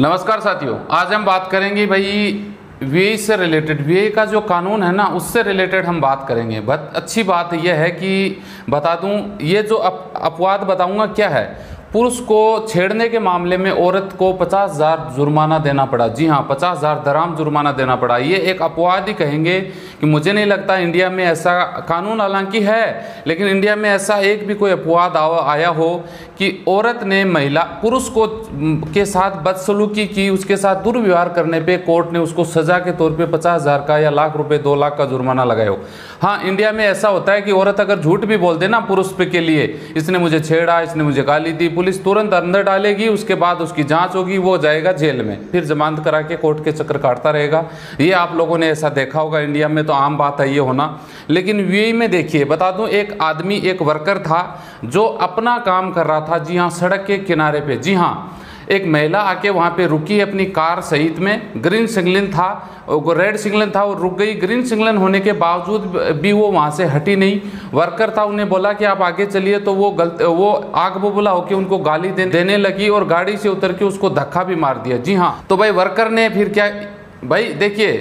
नमस्कार साथियों, आज हम बात करेंगे भाई यूएई से रिलेटेड। यूएई का जो कानून है ना, उससे रिलेटेड हम बात करेंगे। बहुत अच्छी बात यह है कि बता दूं, ये जो अपवाद बताऊंगा क्या है। पुरुष को छेड़ने के मामले में औरत को 50,000 जुर्माना देना पड़ा। जी हाँ, 50,000 दरहम जुर्माना देना पड़ा। ये एक अपवाद ही कहेंगे कि मुझे नहीं लगता इंडिया में ऐसा कानून हालांकि है, लेकिन इंडिया में ऐसा एक भी कोई अपवाद आया हो कि औरत ने महिला पुरुष को के साथ बदसलूकी की, उसके साथ दुर्व्यवहार करने पे कोर्ट ने उसको सजा के तौर पे 50,000 का या लाख रुपए 2 लाख का जुर्माना लगाया हो। हाँ, इंडिया में ऐसा होता है कि औरत अगर झूठ भी बोल दे ना पुरुष पे के लिए, इसने मुझे छेड़ा, इसने मुझे गाली दी, पुलिस तुरंत अंदर डालेगी, उसके बाद उसकी जाँच होगी, वो जाएगा जेल में, फिर जमानत करा के कोर्ट के चक्कर काटता रहेगा। ये आप लोगों ने ऐसा देखा होगा इंडिया में, तो आम बात है ये होना। लेकिन यूएई में देखिए, बता दूं, एक आदमी, एक वर्कर था जो अपना काम कर रहा था। जी हां, सड़क के किनारे पे। जी हां, एक महिला आके वहाँ पे रुकी अपनी कार सहित में। ग्रीन सिग्नल था, रेड सिग्नल था, वो रुक गई। ग्रीन सिग्नल होने के बावजूद भी वो वहाँ से हटी नहीं। वर्कर था, उन्हें बोला कि आप आगे चलिए, तो वो आग बबूला होकर उनको गाली देने लगी और गाड़ी से उतर के उसको धक्का भी मार दिया। जी हाँ, तो भाई वर्कर ने फिर क्या, भाई देखिए,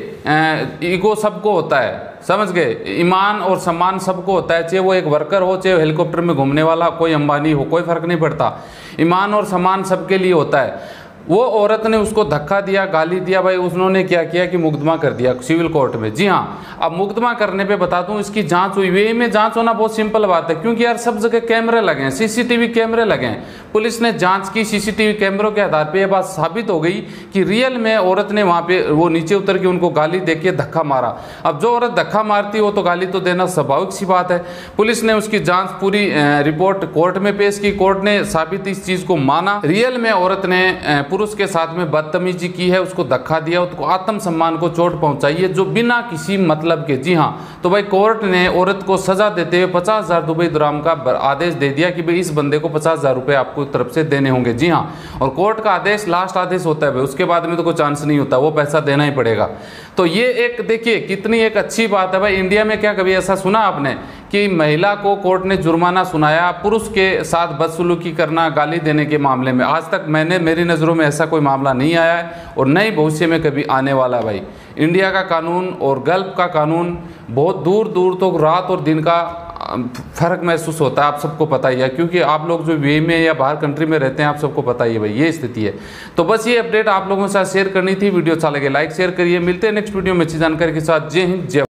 ईगो सबको होता है, समझ गए, ईमान और सम्मान सबको होता है, चाहे वो एक वर्कर हो, चाहे हेलीकॉप्टर में घूमने वाला कोई अंबानी हो, कोई फ़र्क नहीं पड़ता, ईमान और सम्मान सबके लिए होता है। वो औरत ने उसको धक्का दिया, गाली दिया, भाई उन्होंने क्या किया कि मुकदमा कर दिया सिविल कोर्ट में। जी हाँ, अब मुकदमा करने पे बता दूं, इसकी जांच हुई। यूएई में जांच होना बहुत सिंपल बात है, क्योंकि यार सब जगह कैमरे लगे हैं, सीसीटीवी कैमरे लगे हैं। पुलिस ने जांच की, सीसीटीवी कैमरों के आधार पे यह बात साबित हो गई कि रियल में औरत ने वहाँ पे वो नीचे उतर के उनको गाली दे के धक्का मारा। अब जो औरत धक्का मारती हो तो गाली तो देना स्वाभाविक सी बात है। पुलिस ने उसकी जाँच पूरी रिपोर्ट कोर्ट में पेश की, कोर्ट ने साबित इस चीज़ को माना, रियल में औरत ने पुरुष के साथ में बदतमीजी की है, उसको धक्का दिया, उसको आत्मसम्मान को चोट पहुंचाई है, जो बिना किसी मतलब के। जी हाँ, तो भाई कोर्ट ने औरत को सजा देते हुए 50,000 दुबई दिरहम का आदेश दे दिया कि भाई इस बंदे को 50,000 रुपये आपको तरफ से देने होंगे। जी हाँ, और कोर्ट का आदेश लास्ट आदेश होता है भाई, उसके बाद में तो कोई चांस नहीं होता, वो पैसा देना ही पड़ेगा। तो ये एक देखिए कितनी एक अच्छी बात है भाई। इंडिया में क्या कभी ऐसा सुना आपने कि महिला को कोर्ट ने जुर्माना सुनाया पुरुष के साथ बदसलूकी करना, गाली देने के मामले में? आज तक मैंने, मेरी नज़रों में ऐसा कोई मामला नहीं आया है और न ही भविष्य में कभी आने वाला भाई। इंडिया का कानून और गल्फ का कानून बहुत दूर दूर तो रात और दिन का फ़र्क महसूस होता है, आप सबको पता ही है, क्योंकि आप लोग जो यूएई में या बाहर कंट्री में रहते हैं, आप सबको पता ही है भाई, ये स्थिति है। तो बस ये अपडेट आप लोगों के साथ शेयर करनी थी। वीडियो अच्छा लगे लाइक शेयर करिए। मिलते हैं नेक्स्ट वीडियो में अच्छी जानकारी के साथ। जय हिंद, जय।